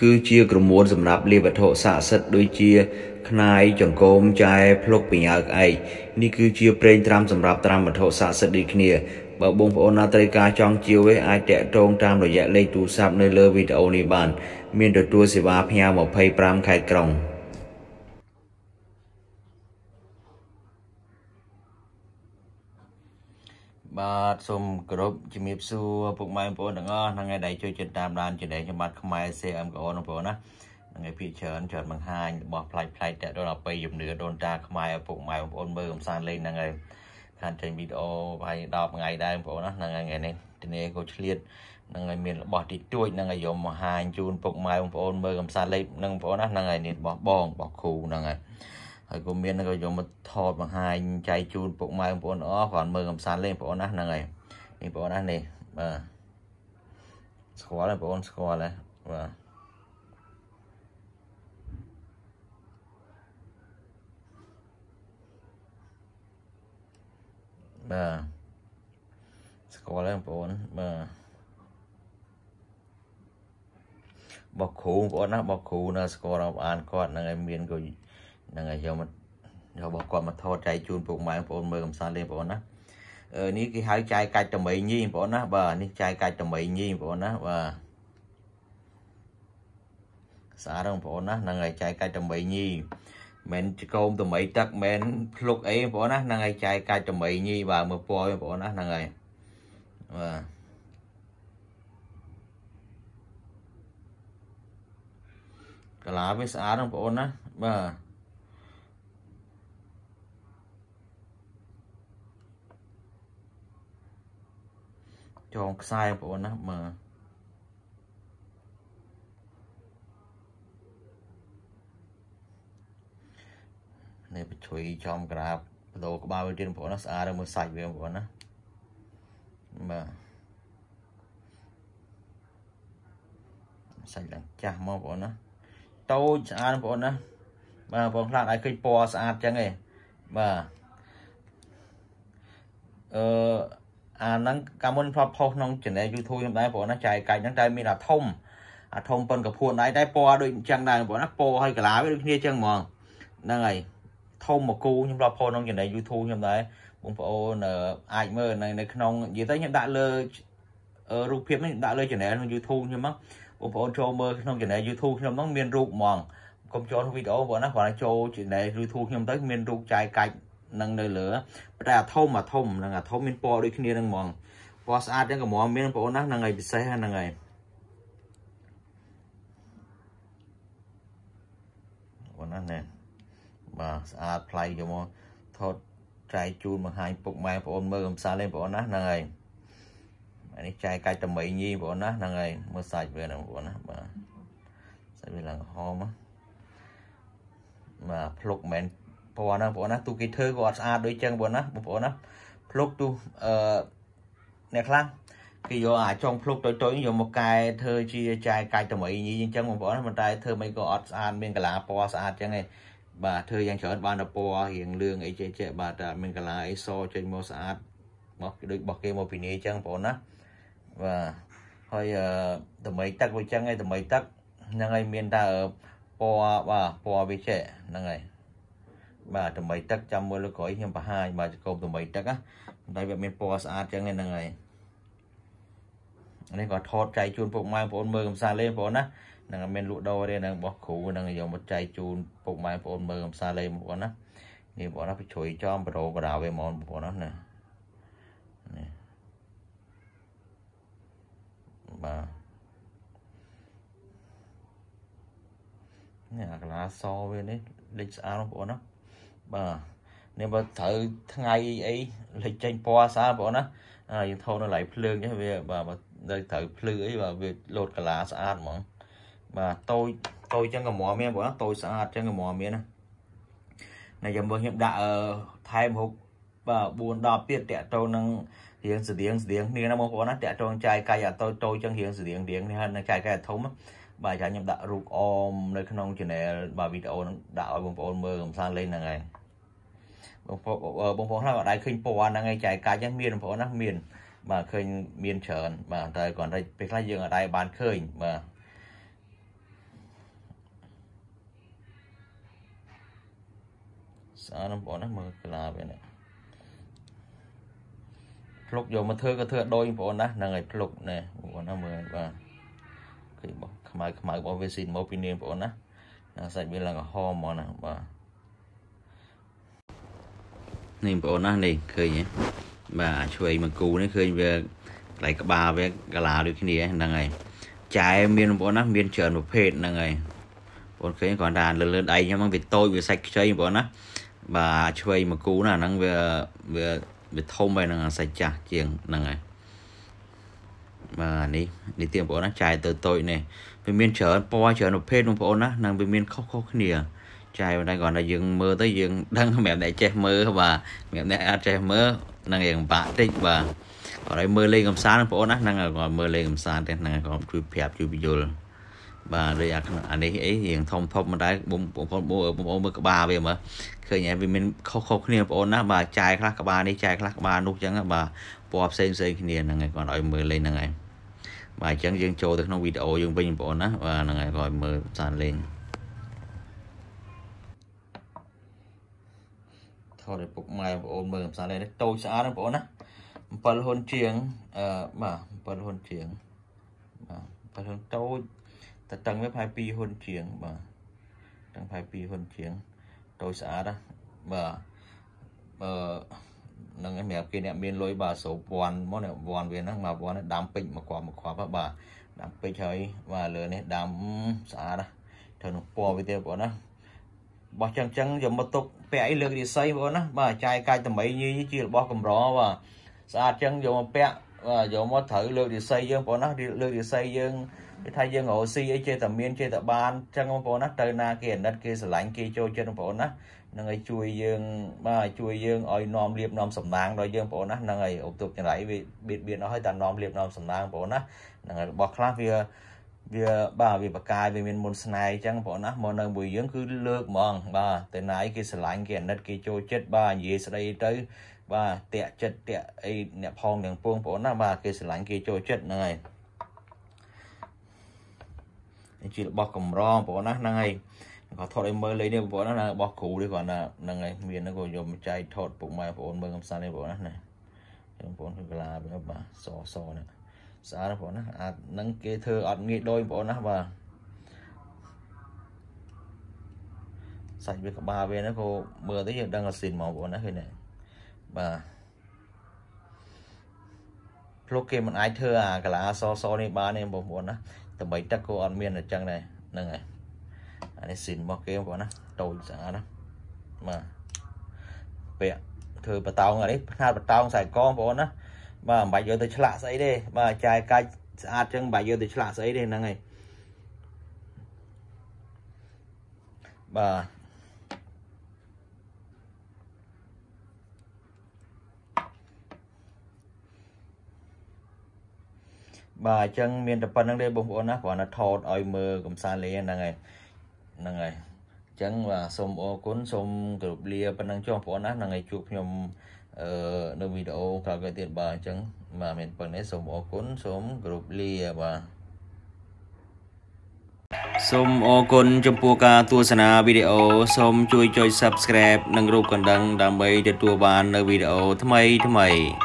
cứ chia gồm muốn dùm nạp lê vật hộ xả sật đôi chia khnai chọn côm chai plok bình ác ai ní cứ chia prey tram dùm nạp tram vật hộ xả sật đi kia bảo bông phổ na tây ca trong chiều với ai trẻ trông tram rồi dạy lên tu sạp nơi lơ video này bàn miền đồ tua sẽ bám nhau một phay pram khai còng bà xôm group chim yếp su phục mai phổ đừng ngon hàng ngày đại chơi trên tam đàn trên đấy cho mặt không ai xem em có ôn phổ nè ngày phi chớn chọn bằng hai bỏ play trẻ đôi là bay dùm nửa đôn ta không ai phục mai ôn bơi không sang lên hàng ngày hành trình video vài đọc ngày đây phổ nè hàng ngày này trên đây có liên năng ngày miền bỏ thịt chuối năng ngày yếm mà hai chun phục mai ôn bơi không sang lên năng phổ nè hàng ngày này bỏ bong bỏ khù năng ngày hồi cô miền nó dùng một thò bằng hai chai chun bụng mai ông bốn ó còn mưa cầm sán lên bốn nát này đi bốn nát này và khó là bốn khó này và khó là bốn và bọc khủ bốn nát bọc khủ là khó là ăn con là ngày miền của năng ngày giờ mình giờ bỏ qua mà thôi chạy chun phục máy phone mưa cầm san lên phone á ní cái hai chai cay trầm mị nhi phone á và ní chai cay trầm mị nhi phone á và xả đồng phone á năng ngày chai cay trầm mị nhi men cơm từ mấy tắc men lúc ấy phone á năng ngày chai cay trầm mị nhi và mưa phôi phone á năng ngày và cái lá với xả đồng phone á và cho sai bộ nó mà này bị chui trong grab đồ có bao tiền bộ nó xả ra một sạch về bộ nó mà sạch là chả mau bộ nó tàu xả bộ nó mà bọn lại ai cây po xả chẳng này mà năng cảm ơn pháp phong nông trên này YouTube chúng ta bỏ nó chạy cày những đây mình là thông thông phần cả phuôn này đây po đôi chân này bỏ nó po hay cả lá với kia chân mòn năng này thông một cu nhưng pháp phong nông trên này YouTube chúng ta cũng phải ai mơ này này nông gì tới hiện đại lơ rụp phim hiện đại lơ trên này nông YouTube nhưng mà cũng phải cho mơ nông trên này YouTube nhưng nông miền rụp mòn công cho video bỏ nó phải cho trên này YouTube nhưng tới miền rụp chạy cày năng nơi lửa ra thông mà thông là thông miền po đôi khi đi năng mòn po sát đến cả mòn miền po nát năng ngày bị say hay năng ngày còn nát nè mà sát play cho mòn thọt trái chun mà hai phục mai po mơ cầm sa lên po nát năng ngày anh ấy trái cây tầm mấy nhi po nát năng ngày mưa sạch về năng po nát mà sạch về là hôm mà plug men bọn nó tu kỳ thơ của xa đôi chân bọn nó lúc tu nét lắm khi vô trong lúc tối vô một cái thơ chia chai cài tầm ấy như chân của bọn nó trai thơ mấy có xa bên cả lá bó xa chân này bà thơ giang chở ban đập bó hiện lương ấy chế chế bà trả mình cả lá ấy so trên mô xa được bọc kia một phí chân bọn nó và thôi tầm mấy tắc với chân này tầm mấy tắc năng ấy miền ta ở bó và bó với trẻ năng ấy bà tầm mấy tắc trăm mưa lối cõi nhưng bà hai bà cột tầm mấy tắc á đây vậy mình po sát chẳng nên là ngày này còn thọt chạy chun phục mai phun mưa cầm xa lên phun á là mình lụa đôi đây là bọc khủ là dùng một chạy chun phục mai phun mưa cầm xa lên phun á thì bọn nó phải chửi cho một đồ của đào về món của nó nè bà nhà lá so với đấy lịch sao của nó bà nên bà thử ngày ấy lịch tranh po xa bỏ nó thôi nó lại lương nhé về bà đây thử lư ấy và việc lột cả lá xa mà bà tôi chẳng có mỏ mía bỏ tôi xa chẳng có mỏ mía này này giờ mới hiện đại thay một bà buồn đạp tiệt trẻ trâu năng tiếng sử tiếng nên nó mong có nó trẻ trâu trai cây à tôi chẳng tiếng sử tiếng hơn là trai cây thống á bà trả nhập đạo rụt ôm nơi khăn ông chuyện này bà video đạo bông phôn mơ cầm sang lên là ngày bông phôn là ở đây khinh phô đang ngay chạy cá nhắc miền phô nắc miền mà khinh miền trởn mà trời còn đây việc là dương ở đây bán khơi mà Sáng bỏ nó mơ là vậy nè. Lúc vô mà thưa cái thưa đôi bỏ nó là ngày lúc nè, bỏ nó mơ và cái bỏ khmai bỏ vệ sinh một pin bỏ nó. Nó sạch bên là cái ho mà nè và nên bỏ nó này cười nhé. Bà chuối mà cù nó cười về lại cả bà về cả là được cái này là ngày. Trái miên bỏ nó miên trơn một phết là ngày. Bọn cái còn đàn lớn lớn ấy nhưng mà vì tôi vừa sạch chơi bọn nó và chơi mà cú là năng về thông về là sạch chả chuyện là ngày mà đi tìm bọn nó chạy tới tôi này về miền trở po trở nộp phê nộp bọn nó năng về miền khóc cái nìa chạy vào đây gọi là dừng mơ tới dừng đang mẹ đại che mơ và mẹ đại che mơ năng hiền bạn thích và ở đây mơ lên cầm sáng bọn nó năng là gọi mơ lên cầm sáng thế năng còn chui phẹp chui video và đây anh ấy hiện thông mà đấy bố các bà về mà khởi nhẹ vì mình không niềm ổn á bà trai khác các bà đi trai khác các bà nút chẳng á bà bọp xây niềm là ngày còn nói mười lên là ngày bà chẳng dương châu được nó video dương bình ổn á và là ngày gọi mười sàn lên thôi để phục mai ổn mười sàn lên đấy tôi sẽ ăn ổn á phần hôn chuyện mà phần hôn chuyện phần hôn tôi ta tăng với hai pi hôn chuyện mà tăng hai pi hôn chuyện tôi xã đó mà nâng em đẹp kia đẹp biên lối bà số vòn món này vòn về nó mà vòn nó đám pịnh một khóa bà đám pịnh chơi và lừa này đám xã đó thường nó po với tiêu của nó bỏ trắng giống một tục vẽ lừa đi xây của nó bà trai cai tầm mấy như chỉ là bỏ cầm rõ và xa trắng giống một vẽ và giống một thử lừa đi xây dương của nó đi lừa đi xây dương thay dương oxy ấy chơi tập miên chơi tập ban trong ông phố nát trời na kia đất kia sờ lạnh kia chơi trên ông phố nát năng ấy chui dương mà chui dương oi nom liệp nom sầm nang rồi dương phố nát năng ấy ốp tục như vậy vì biệt nó hơi tàn nom liệp nom sầm nang phố nát năng ấy bọc khăn vì bà vì bạc cài vì miền môn này trong phố nát môn năng bùi dương cứ lược mòn bà tới nãy kia sờ lạnh kia đất kia chơi chết bà gì sờ đây tới bà tẹt chết tẹt ấy nẹp hòn đường phương phố nát bà kia sờ lạnh kia chơi chết năng ấy chỉ là bọc cầm ro bỏ nát năng ấy có thổi mới lấy đi bỏ nó bọc cũ đi còn là năng ấy miền nó còn dùng chai thổi bụng mai bỏ mới cầm sang đây bỏ nát này bỏ cái là bây giờ bà so này xa nó bỏ nát à nâng kế thơ ọt nghĩ đôi bỏ nát bà sạch với cả bà về nó cô mưa tới giờ đang là xịn màu bỏ nát thế này bà lúc kia mình ai thơ à cả là so này ba này bỏ nát tầm bảy tắc cô ăn miên ở trong này nâng này anh xin một cái bọn nó tôi giá đó mà vẹn thử bà tao ngay đấy hai bà tao xài con bọn nó mà bà giờ tôi lạ giấy đi bà trai cái xa chân bà giờ tôi lạ giấy đi nâng này bà bà chân miền tập năng đây bông ôn á quả nó thọt oi mơ cũng xa lên năng này chân và xôm ô cuốn xôm cụp lia phần năng cho phổ nát năng này chụp nhom nơi video cả cái tiền bà chân mà miền phần đấy xôm ô cuốn xôm cụp lia bà xôm ô cuốn chụp bùa cả tua sana video xôm chui subscribe nâng rụp cần đăng đam mê cho tua bàn nơi video thay